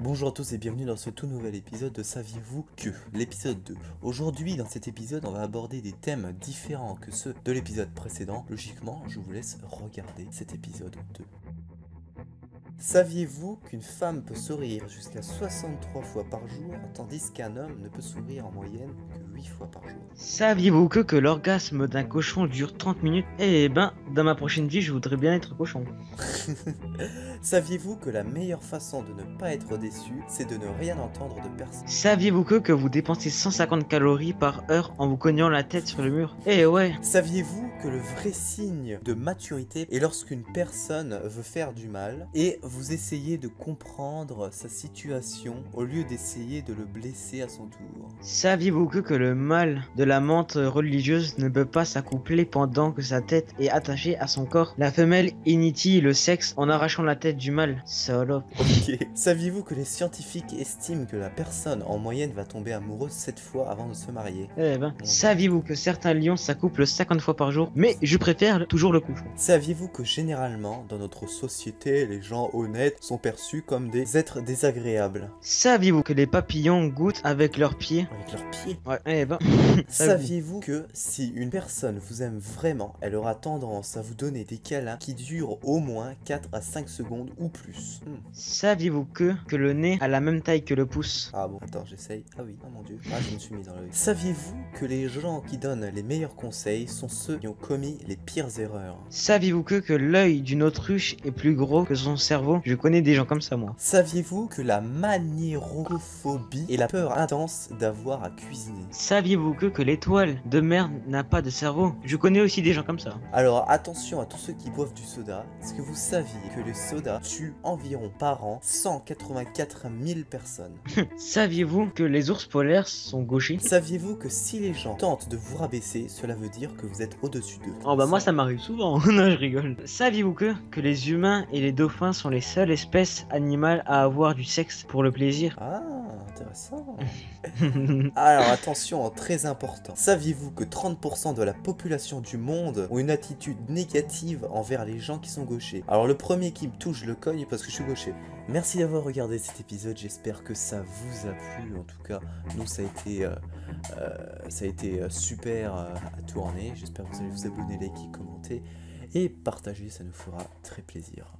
Bonjour à tous et bienvenue dans ce tout nouvel épisode de Saviez-vous que, l'épisode 2. Aujourd'hui, dans cet épisode, on va aborder des thèmes différents que ceux de l'épisode précédent. Logiquement, je vous laisse regarder cet épisode 2. Saviez-vous qu'une femme peut sourire jusqu'à 63 fois par jour, tandis qu'un homme ne peut sourire en moyenne que 8 fois par jour? Saviez-vous que l'orgasme d'un cochon dure 30 minutes? Eh ben, dans ma prochaine vie, je voudrais bien être cochon. Saviez-vous que la meilleure façon de ne pas être déçu, c'est de ne rien entendre de personne? Saviez-vous que vous dépensez 150 calories par heure en vous cognant la tête sur le mur? Eh ouais. Saviez-vous que le vrai signe de maturité est lorsqu'une personne veut faire du mal et vous essayez de comprendre sa situation au lieu d'essayer de le blesser à son tour? Saviez-vous que le mâle de la menthe religieuse ne peut pas s'accoupler pendant que sa tête est attachée à son corps? La femelle initie le sexe en arrachant la tête du mâle. Salope. Ok. Saviez-vous que les scientifiques estiment que la personne en moyenne va tomber amoureuse 7 fois avant de se marier? Eh ben. Saviez-vous que certains lions s'accouplent 50 fois par jour, mais je préfère toujours le cochon? Saviez-vous que généralement, dans notre société, les gens honnêtes sont perçus comme des êtres désagréables? Saviez-vous que les papillons goûtent avec leurs pieds? Avec leurs pieds? Ouais, eh ben. Saviez-vous que si une personne vous aime vraiment, elle aura tendance à vous donner des câlins qui durent au moins 4 à 5 secondes ou plus? Saviez-vous que le nez a la même taille que le pouce? Ah bon, attends, j'essaye. Ah oui, ah mon dieu. Ah, je me suis mis dans le... Saviez-vous que les gens qui donnent les meilleurs conseils sont ceux qui ont commis les pires erreurs? Saviez-vous que l'œil d'une autruche est plus gros que son cerveau? Je connais des gens comme ça, moi. Saviez-vous que la maniérophobie est la peur intense d'avoir à cuisiner? Saviez-vous que l'étoile de mer n'a pas de cerveau? Je connais aussi des gens comme ça. Alors attention à tous ceux qui boivent du soda. Est-ce que vous saviez que le soda tue environ par an 184 000 personnes? Saviez-vous que les ours polaires sont gauchers? Saviez-vous que si les gens tentent de vous rabaisser, cela veut dire que vous êtes au-dessus d'eux? Oh bah moi ça m'arrive souvent, non je rigole. Saviez-vous que les humains et les dauphins sont les seules espèces animales à avoir du sexe pour le plaisir? Ah, intéressant. Alors attention, très important. Saviez-vous que 30% de la population du monde ont une attitude négative envers les gens qui sont gauchers? Alors le premier qui me touche, je le cogne parce que je suis gaucher. Merci d'avoir regardé cet épisode, j'espère que ça vous a plu. En tout cas, nous ça a été super à tourner. J'espère que vous allez vous abonner, liker, commenter et partager, ça nous fera très plaisir.